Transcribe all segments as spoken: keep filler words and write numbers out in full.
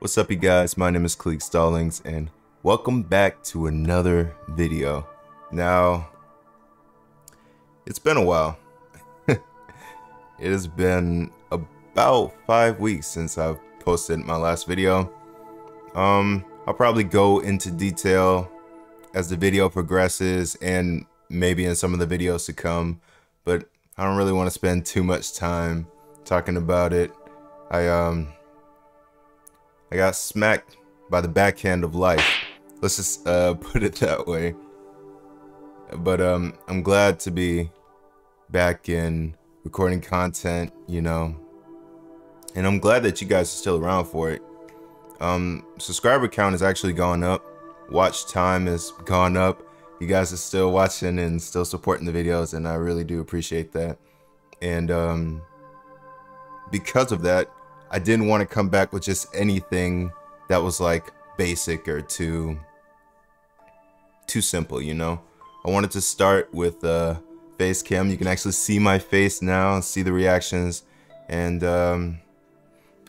What's up, you guys? My name is Khaliq Stallings, and welcome back to another video. Now, it's been a while. It has been about five weeks since I've posted my last video. Um, I'll probably go into detail as the video progresses and maybe in some of the videos to come, but I don't really want to spend too much time talking about it. I, um... I got smacked by the backhand of life. Let's just uh, put it that way. But um, I'm glad to be back in recording content, you know. And I'm glad that you guys are still around for it. Um, subscriber count has actually gone up. Watch time has gone up. You guys are still watching and still supporting the videos, and I really do appreciate that. And um, because of that, I didn't want to come back with just anything that was like basic or too too simple, you know. I wanted to start with uh, face cam. You can actually see my face now, see the reactions, and um,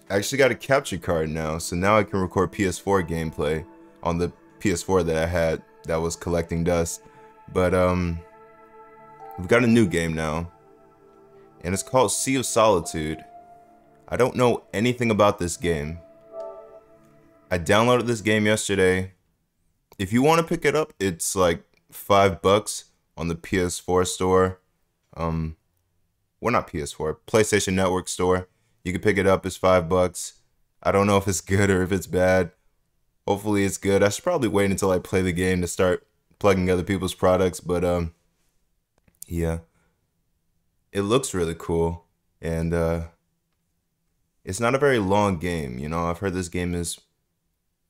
I actually got a capture card now, so now I can record P S four gameplay on the P S four that I had that was collecting dust. But um, we've got a new game now, and it's called Sea of Solitude. I don't know anything about this game. I downloaded this game yesterday. If you want to pick it up, it's like five bucks on the P S four store. Um, well, not P S four, PlayStation Network store. You can pick it up, it's five bucks. I don't know if it's good or if it's bad. Hopefully it's good. I should probably wait until I play the game to start plugging other people's products, but um, yeah. It looks really cool, and uh, it's not a very long game, you know. I've heard this game is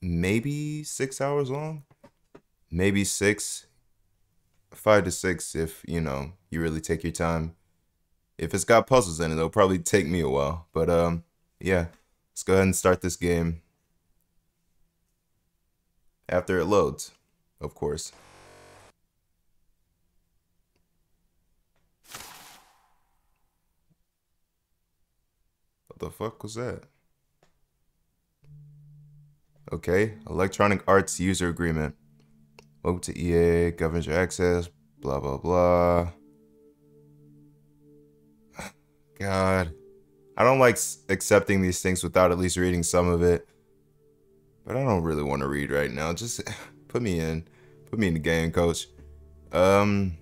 maybe six hours long, maybe six, five to six if, you know, you really take your time. If it's got puzzles in it, it'll probably take me a while. But um, yeah, let's go ahead and start this game after it loads, of course. The fuck was that? Okay, Electronic Arts user agreement. Welcome to E A, governs your access, blah, blah, blah. God, I don't like accepting these things without at least reading some of it, but I don't really want to read right now. Just put me in, put me in the game, coach. Um,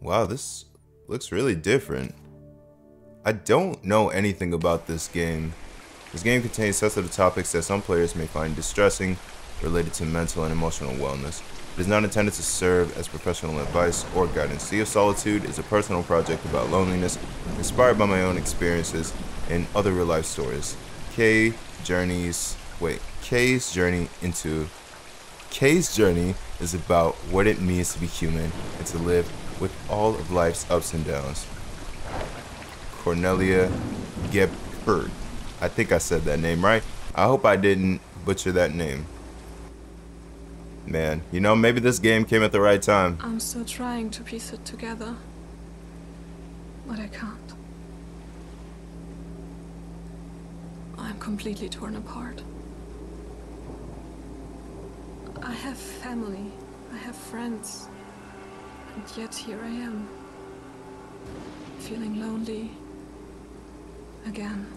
wow, this looks really different. I don't know anything about this game. This game contains sensitive topics that some players may find distressing related to mental and emotional wellness. It is not intended to serve as professional advice or guidance. Sea of Solitude is a personal project about loneliness, inspired by my own experiences and other real life stories. Kay journeys, wait, Kay's journey into, Kay's journey is about what it means to be human and to live with all of life's ups and downs. Cornelia Geppert. I think I said that name right. I hope I didn't butcher that name. Man, you know, maybe this game came at the right time. I'm still trying to piece it together, but I can't. I'm completely torn apart. I have family, I have friends, and yet here I am, feeling lonely again.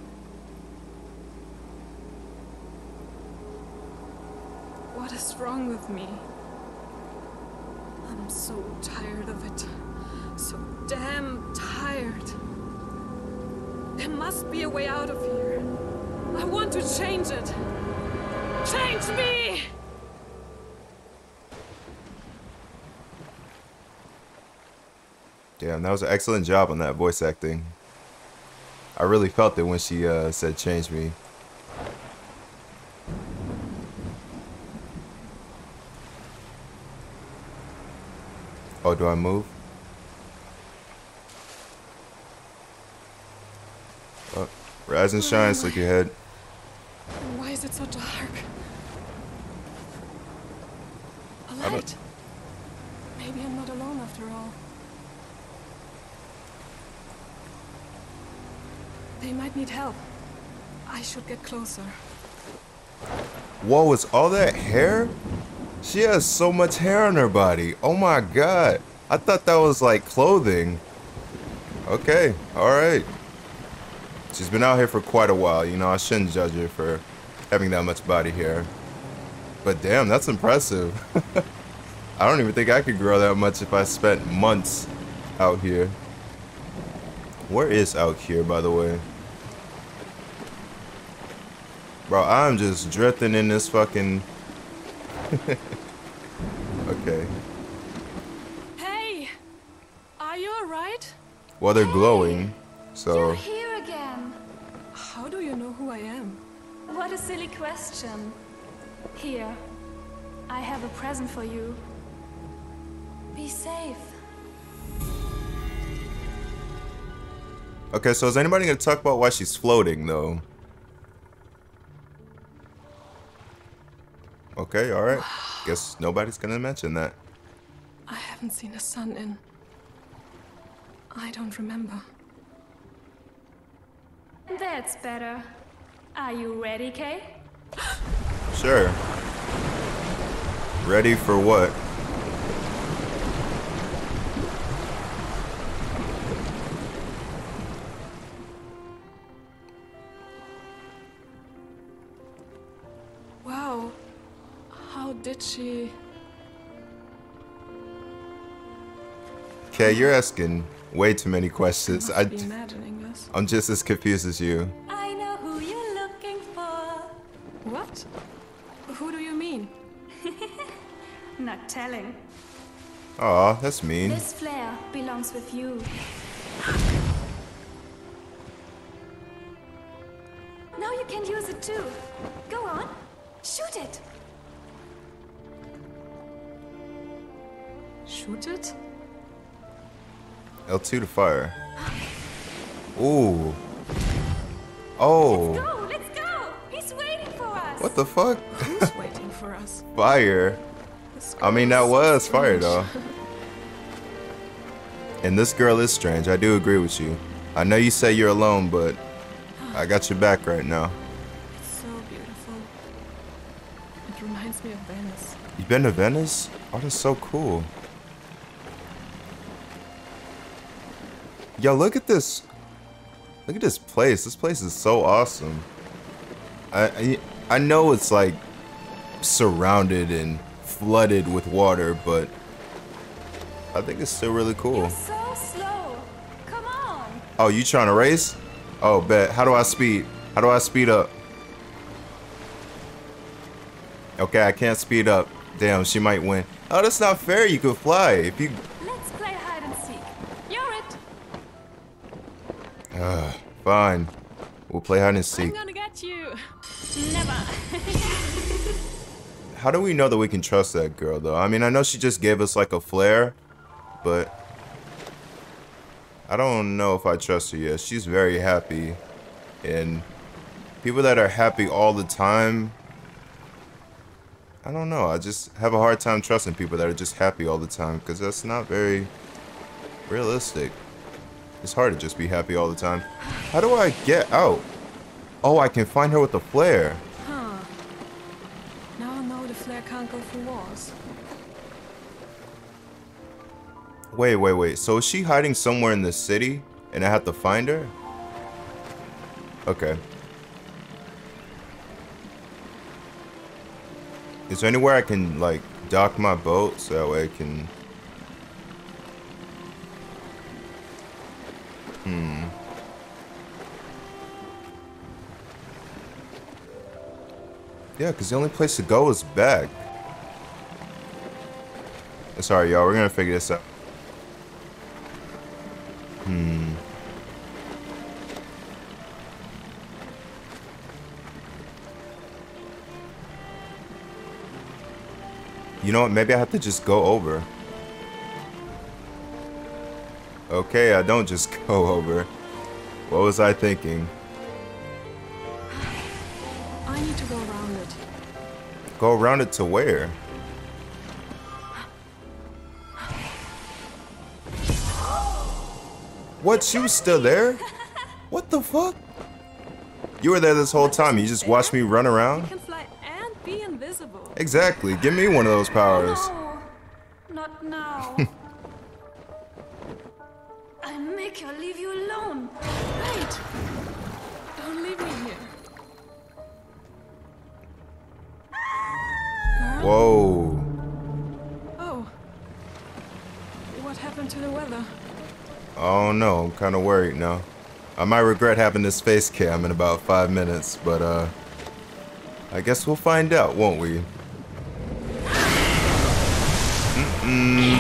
What is wrong with me? I'm so tired of it. So damn tired. There must be a way out of here. I want to change it. Change me! Damn, that was an excellent job on that voice acting. I really felt it when she uh, said, "Change me." Oh, do I move? Oh, rise and shine, slick your head. Why is it so dark? A light. Maybe I'm not alone after all. They might need help. I I should get closer. Whoa, it's all that hair? She has so much hair on her body. Oh my god. I thought that was like clothing. Okay, alright. She's been out here for quite a while, you know, I shouldn't judge her for having that much body hair. But damn, that's impressive. I don't even think I could grow that much if I spent months out here. Where is out here, by the way? Bro, I'm just drifting in this fucking... Okay. Hey! Are you alright? Well, they're hey, glowing, so... You're here again! How do you know who I am? What a silly question. Here, I have a present for you. Be safe. Okay, so is anybody gonna talk about why she's floating, though? Okay, alright. Guess nobody's gonna mention that. I haven't seen the sun in... I don't remember. That's better. Are you ready, Kay? Sure. Ready for what? Wow. How did she... Kay, you're asking way too many questions. I must be mad in English. I'm just as confused as you. I know who you're looking for. What? Who do you mean? Not telling. Aw, that's mean. This flare belongs with you. Now you can use it too. Go on, shoot it. Shoot it? L two to fire. Ooh. Oh. What the fuck? Who's waiting for us? Fire. I mean, that was fire, though. And this girl is strange. I do agree with you. I know you say you're alone, but I got your back right now. It's so beautiful. It reminds me of Venice. You've been to Venice? Oh, that's so cool. Yo, look at this. Look at this place. This place is so awesome. I... I I know it's like surrounded and flooded with water, but I think it's still really cool. You're so slow. Come on. Oh, you trying to race? Oh, bet. How do I speed? How do I speed up? Okay, I can't speed up. Damn, she might win. Oh, that's not fair. You can fly if you. Let's play hide and seek. You're it. Uh, fine. We'll play hide and seek. I'm gonna get you. Never. How do we know that we can trust that girl, though? I mean, I know she just gave us like a flare, but I don't know if I trust her yet. She's very happy, and people that are happy all the time, I don't know. I just have a hard time trusting people that are just happy all the time, because that's not very realistic. It's hard to just be happy all the time. How do I get out? Oh, I can find her with the flare. Huh. Now I know the flare can't go through walls. Wait, wait, wait. So is she hiding somewhere in the city and I have to find her? Okay. Is there anywhere I can, like, dock my boat so that way I can... Hmm... Yeah, because the only place to go is back. Sorry, y'all. We're going to figure this out. Hmm. You know what? Maybe I have to just go over. Okay, I don't just go over. What was I thinking? I need to go around it. Go around it to where? What? She was still there? What the fuck? You were there this whole time. You just watched me run around? You can fly and be invisible. Exactly. Give me one of those powers. No, not now. I make her leave you alone. Wait. Don't leave me here. Whoa. Oh. What happened to the weather? Oh no, I'm kind of worried now. I might regret having this face cam in about five minutes, but uh, I guess we'll find out, won't we? Mm-mm.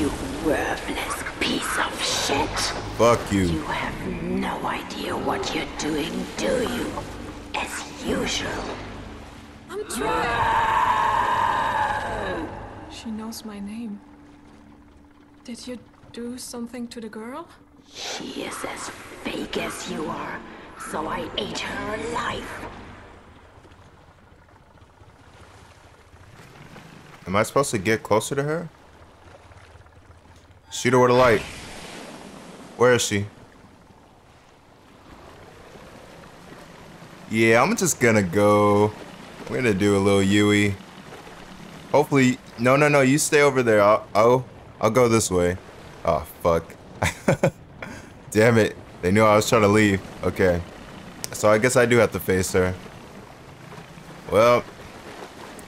You worthless piece of shit. Fuck you. You have no idea what you're doing, do you? As usual. I'm trying. She knows my name. Did you do something to the girl? She is as fake as you are, so I ate her alive. Am I supposed to get closer to her? Shoot her with a light. Where is she? Yeah, I'm just gonna go. We're gonna do a little Yui. Hopefully, no, no, no, you stay over there. I'll, I'll, I'll go this way. Oh, fuck. Damn it. They knew I was trying to leave. Okay. So I guess I do have to face her. Well.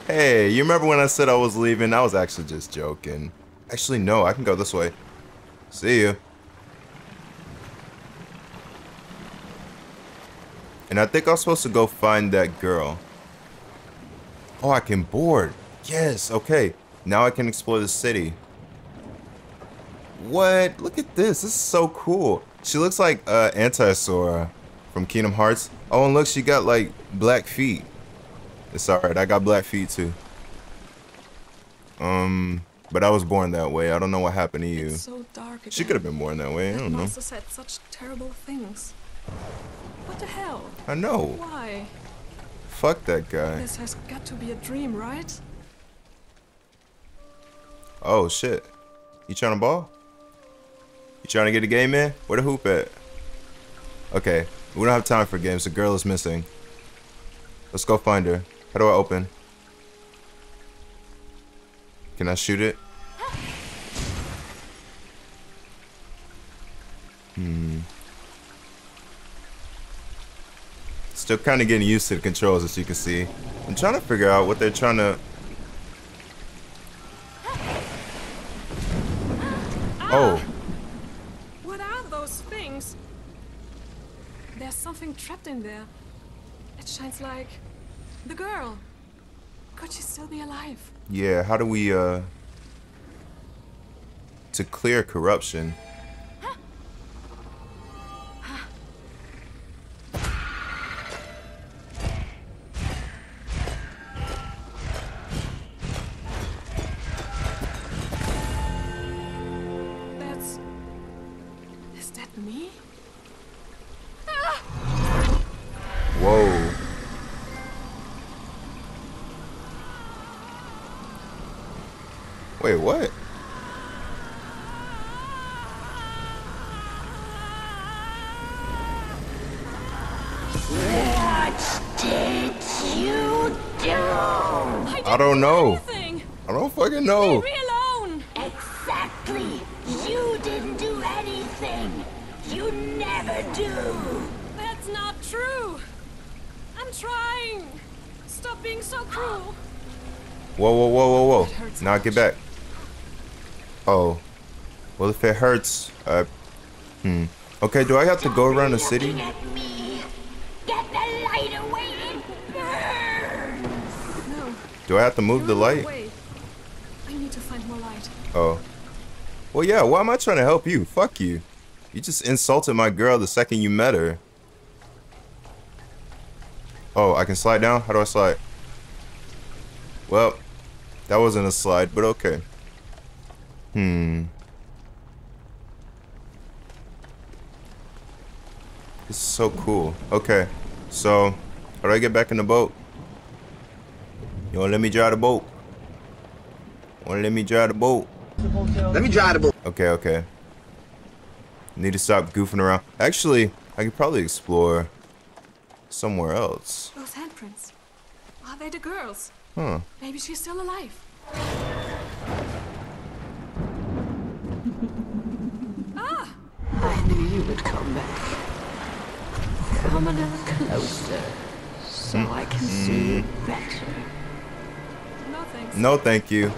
Hey, you remember when I said I was leaving? I was actually just joking. Actually, no. I can go this way. See you. And I think I was supposed to go find that girl. Oh, I can board. Yes. Okay. Now I can explore the city. What? Look at this. This is so cool. She looks like uh, Antisora from Kingdom Hearts. Oh, and look, she got, like, black feet. It's alright. I got black feet, too. Um, but I was born that way. I don't know what happened to you. It's so dark again. She could have been born that way. That I don't know. Monster said such terrible things. What the hell? I know. Why? Fuck that guy. This has got to be a dream, right? Oh, shit. You trying to ball? You trying to get a game in? Where the hoop at? Okay, we don't have time for games. The girl is missing. Let's go find her. How do I open? Can I shoot it? Hmm. Still kind of getting used to the controls, as you can see. I'm trying to figure out what they're trying to... Oh. There's something trapped in there. It shines like the girl. Could she still be alive? Yeah, how do we, uh... to clear corruption? Huh? Huh. That's... Is that me? Whoa. Wait, what? What did you do? I, I don't know. Anything. I don't fucking know. Leave me alone. Exactly. You didn't do anything. You never do. That's not true. I'm trying. Stop being so cruel. Whoa, whoa, whoa, whoa, whoa. Now get back. Oh. Well, if it hurts, I... Hmm. Okay, do I have to go around the city? Get the light away. It burns. No. Do I have to move the light? I need to find more light. Oh. Well, yeah, why am I trying to help you? Fuck you. You just insulted my girl the second you met her. Oh, I can slide down? How do I slide? Well, that wasn't a slide, but okay. Hmm. This is so cool. Okay, so how do I get back in the boat? You wanna let me drive the boat? Wanna let me drive the boat? Let me drive the boat. Okay, okay. Need to stop goofing around. Actually, I could probably explore somewhere else. Those handprints. Are they the girls? Huh. Maybe she's still alive. Ah! I knew you would come back. Come a little closer, so mm. I can mm. see you better. No thanks. No thank you.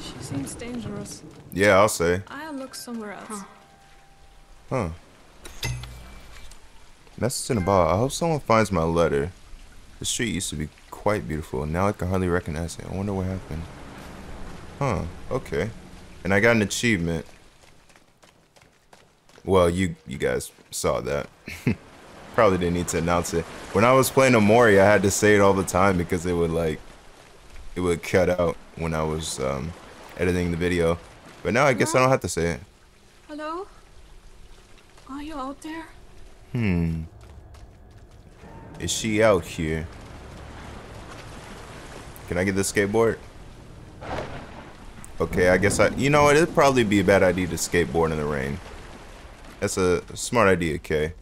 She seems dangerous. Yeah, I'll say. I'll look somewhere else. Huh. huh. Message in a bottle. I hope someone finds my letter. The street used to be quite beautiful. Now I can hardly recognize it. I wonder what happened. Huh. Okay. And I got an achievement. Well, you you guys saw that. Probably didn't need to announce it. When I was playing Omori, I had to say it all the time because it would like it would cut out when I was um, editing the video. But now I guess no. I don't have to say it. Hello? Are you out there? Hmm. Is she out here? Can I get the skateboard? Okay, I guess I... You know what? It'd probably be a bad idea to skateboard in the rain. That's a smart idea, Kay.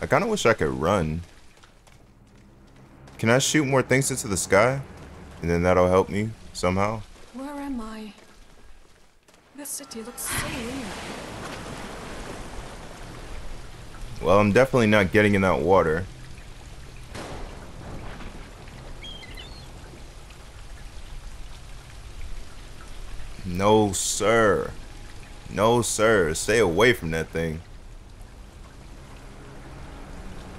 I kind of wish I could run. Can I shoot more things into the sky? And then that'll help me somehow? Where am I? This city looks so weird. Well, I'm definitely not getting in that water. No, sir. No, sir. Stay away from that thing.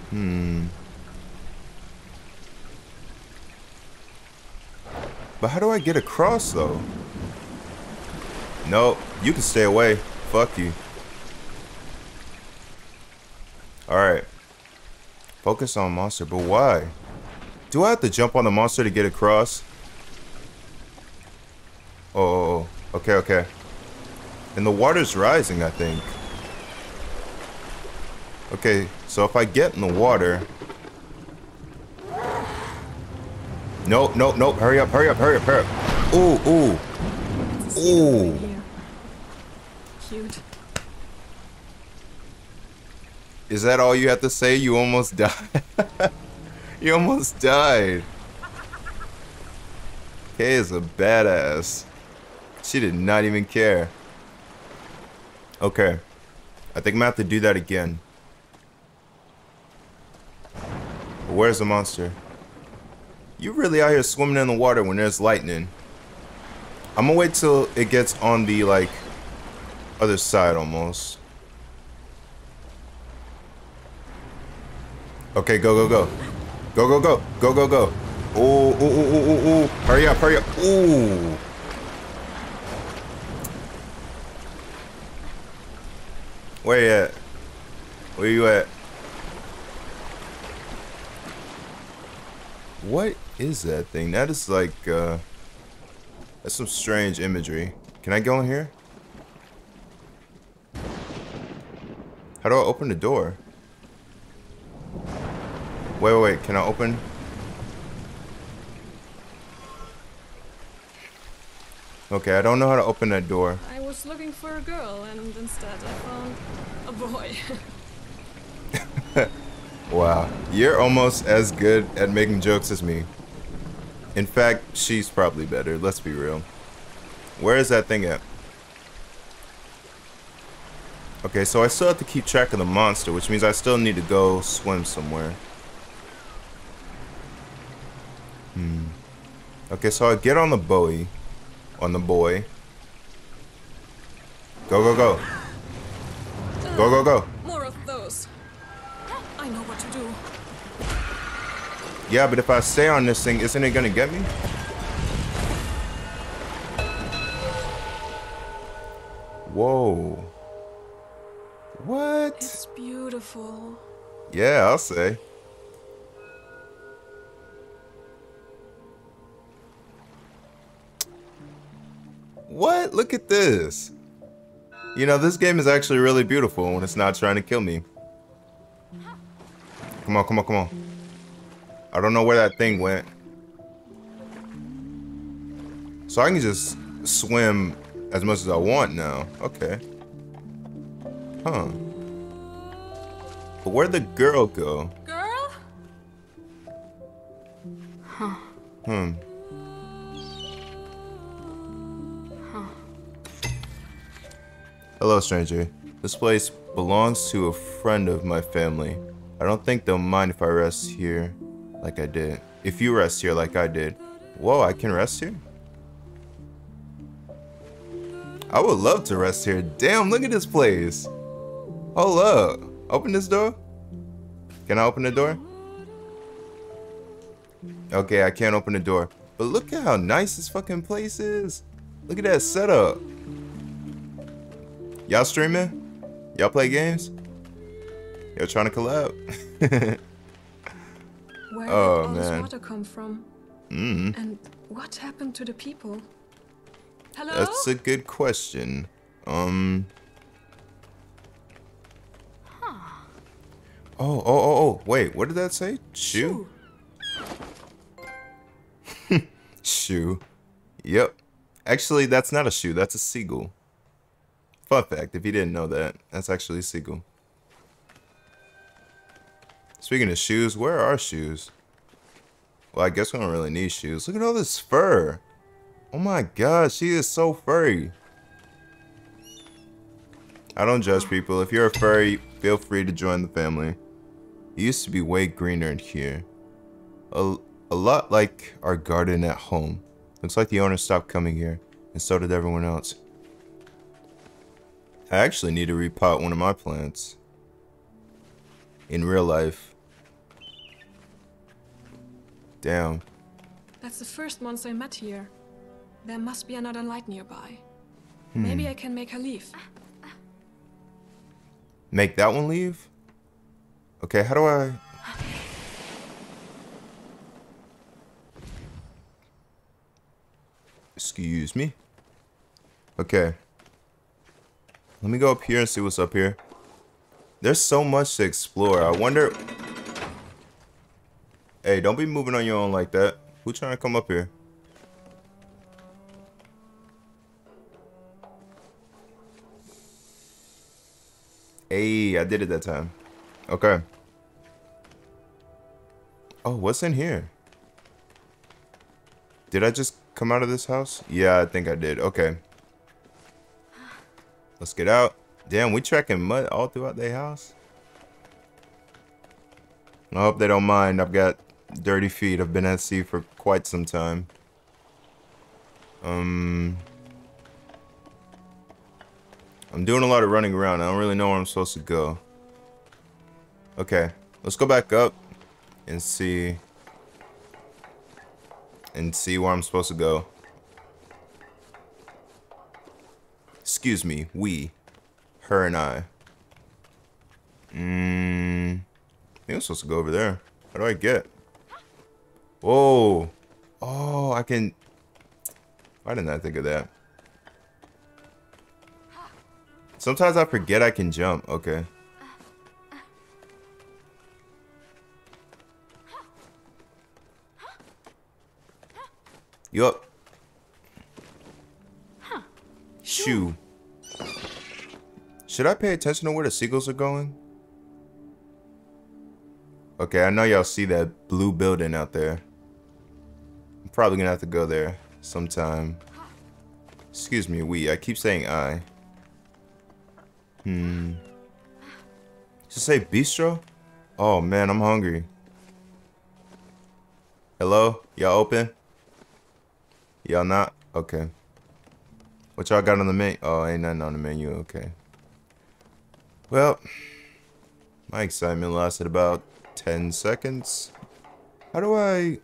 Hmm. But how do I get across, though? No, you can stay away. Fuck you. Alright. Focus on monster, but why? Do I have to jump on the monster to get across? Oh, oh, oh. Okay, okay. And the water's rising, I think. Okay, so if I get in the water... No, no, no. Hurry up, hurry up, hurry up, hurry up. Ooh, ooh. Ooh. Cute. Is that all you have to say? You almost died. You almost died. Kay is a badass. She did not even care. Okay. I think I'm gonna have to do that again. Where's the monster? You really out here swimming in the water when there's lightning. I'm gonna wait till it gets on the, like, other side almost. Okay, go, go, go. Go, go, go. Go, go, go. Ooh, ooh, ooh, ooh, ooh, ooh. Hurry up, hurry up. Ooh. Where you at? Where you at? What is that thing? That is like, uh... that's some strange imagery. Can I go in here? How do I open the door? Wait, wait, wait. Can I open? Okay, I don't know how to open that door. I was looking for a girl, and instead I found a boy. Wow. You're almost as good at making jokes as me. In fact, she's probably better, let's be real. Where is that thing at? Okay, so I still have to keep track of the monster, which means I still need to go swim somewhere. Hmm. Okay, so I get on the buoy. On the boy. Go, go, go. Go, go, go. More of those. I know what to do. Yeah, but if I stay on this thing, isn't it gonna get me? Whoa. What? It's beautiful. Yeah, I'll say. What? Look at this. You know, this game is actually really beautiful when it's not trying to kill me. Come on, come on, come on. I don't know where that thing went. So I can just swim as much as I want now. Okay. Huh. But where'd the girl go? Girl? Huh. Hmm. Huh. Hello, stranger. This place belongs to a friend of my family. I don't think they'll mind if I rest here like I did. If you rest here like I did. Whoa, I can rest here? I would love to rest here. Damn, look at this place. Hold up. Open this door. Can I open the door? Okay, I can't open the door. But look at how nice this fucking place is. Look at that setup. Y'all streaming? Y'all play games? Y'all trying to collab? Where oh, did all man. this water come from? Mm. And what happened to the people? Hello? That's a good question. Um. Huh. Oh, oh, oh, oh. Wait, what did that say? Shoe? Shoe. Shoe. Yep. Actually, that's not a shoe. That's a seagull. Fun fact, if you didn't know that, that's actually a seagull. Speaking of shoes, where are shoes? Well, I guess we don't really need shoes. Look at all this fur. Oh my god, she is so furry. I don't judge people. If you're a furry, feel free to join the family. It used to be way greener in here. A, a lot like our garden at home. Looks like the owner stopped coming here, and so did everyone else. I actually need to repot one of my plants. In real life. Damn. That's the first monster I met here. There must be another light nearby. Hmm. Maybe I can make her leave. Make that one leave? Okay, how do I... Excuse me. Okay. Let me go up here and see what's up here. There's so much to explore. I wonder... Hey, don't be moving on your own like that. Who trying to come up here? Hey, I did it that time. Okay. Oh, what's in here? Did I just come out of this house? Yeah, I think I did. Okay. Let's get out. Damn, we tracking mud all throughout their house. I hope they don't mind. I've got dirty feet. I've been at sea for quite some time. Um... I'm doing a lot of running around. I don't really know where I'm supposed to go. Okay, let's go back up and see and see where I'm supposed to go. Excuse me, we, her and I. Mmm. I think I'm supposed to go over there. How do I get? Whoa. Oh, I can. Why didn't I think of that? Sometimes I forget I can jump. Okay. You up? Huh. Shoo. Should I pay attention to where the seagulls are going? Okay, I know y'all see that blue building out there. I'm probably gonna have to go there sometime. Excuse me, we. I keep saying I. Hmm. Does it say bistro? Oh man, I'm hungry. Hello? Y'all open? Y'all not? Okay. What y'all got on the menu? Oh, ain't nothing on the menu. Okay. Well, my excitement lasted about ten seconds. How do I...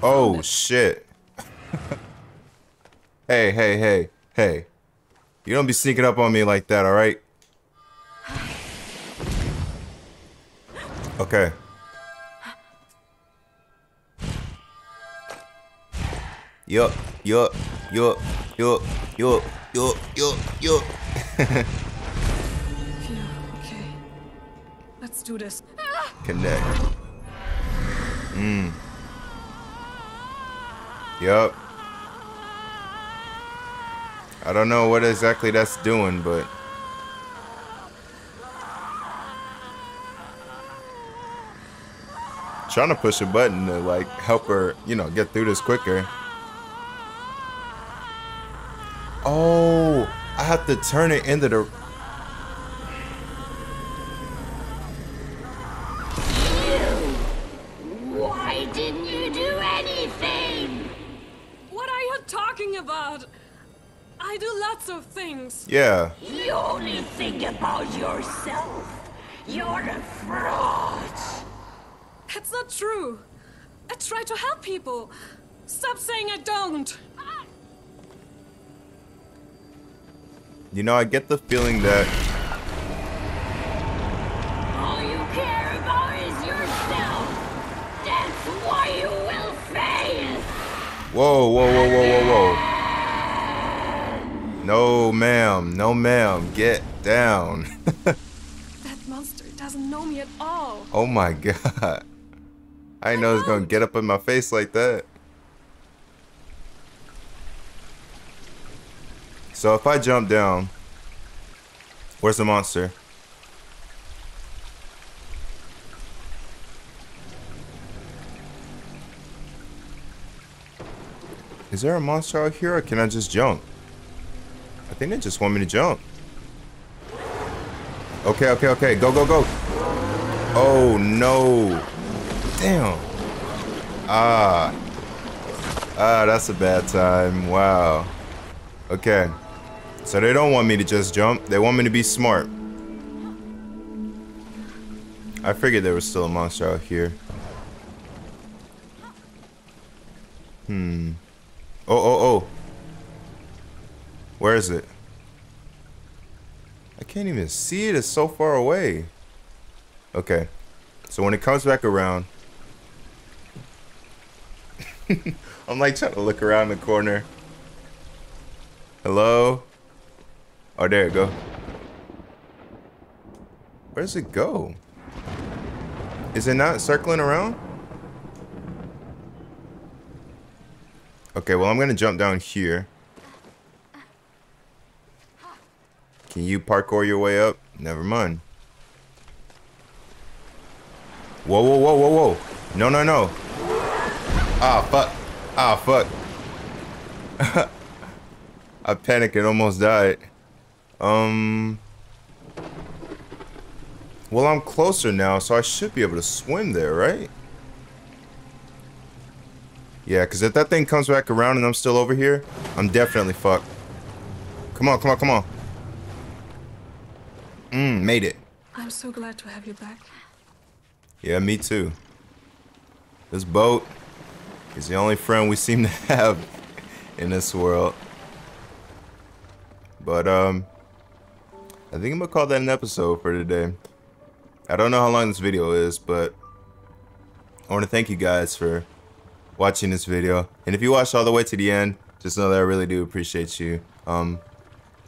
Oh, shit. Hey, hey, hey, hey. You don't be sneaking up on me like that, alright? Okay. Yup, yup, yup, yup, yup, yup, yup, yup. Okay. Let's do this. Connect. Mmm. Yup. I don't know what exactly that's doing, but... I'm trying to push a button to, like, help her, you know, get through this quicker. Oh, I have to turn it into the... Yeah. You only think about yourself. You're a fraud. That's not true. I try to help people. Stop saying I don't. You know, I get the feeling that... all you care about is yourself. That's why you will fail. Whoa, whoa, whoa, whoa, whoa, whoa. No, ma'am. No, ma'am. Get down. That monster doesn't know me at all. Oh my god. I didn't know it's gonna get up in my face like that. So if I jump down, where's the monster? Is there a monster out here or can I just jump? I think they just want me to jump. Okay, okay, okay. Go, go, go. Oh, no. Damn. Ah. Ah, that's a bad time. Wow. Okay. So they don't want me to just jump. They want me to be smart. I figured there was still a monster out here. Hmm. Oh, oh, oh. Where is it? I can't even see it. It's so far away. Okay. So when it comes back around... I'm like trying to look around the corner. Hello? Oh, there it go. Where does it go? Is it not circling around? Okay, well I'm gonna jump down here. Can you parkour your way up? Never mind. Whoa, whoa, whoa, whoa, whoa. No, no, no. Ah, fuck. Ah, fuck. I panicked and almost died. Um. Well, I'm closer now, so I should be able to swim there, right? Yeah, because if that thing comes back around and I'm still over here, I'm definitely fucked. Come on, come on, come on. Mm, made it. I'm so glad to have you back. Yeah, me too. This boat is the only friend we seem to have in this world. But, um, I think I'm gonna call that an episode for today. I don't know how long this video is, but I want to thank you guys for watching this video. And if you watched all the way to the end, just know that I really do appreciate you. Um...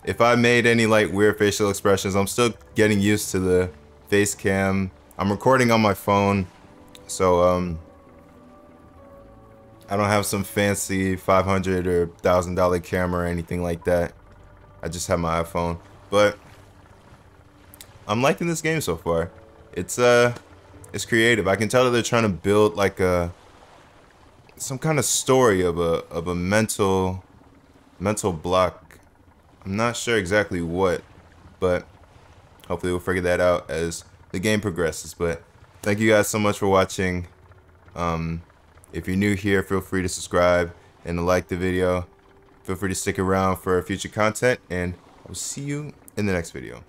If I made any like weird facial expressions, I'm still getting used to the face cam. I'm recording on my phone, so um, I don't have some fancy five hundred dollar or one thousand dollar camera or anything like that. I just have my iPhone, but I'm liking this game so far. It's uh, it's creative. I can tell that they're trying to build like a some kind of story of a of a mental mental block. I'm not sure exactly what, but hopefully we'll figure that out as the game progresses. But thank you guys so much for watching. Um, if you're new here, feel free to subscribe and to like the video. Feel free to stick around for future content, and I'll see you in the next video.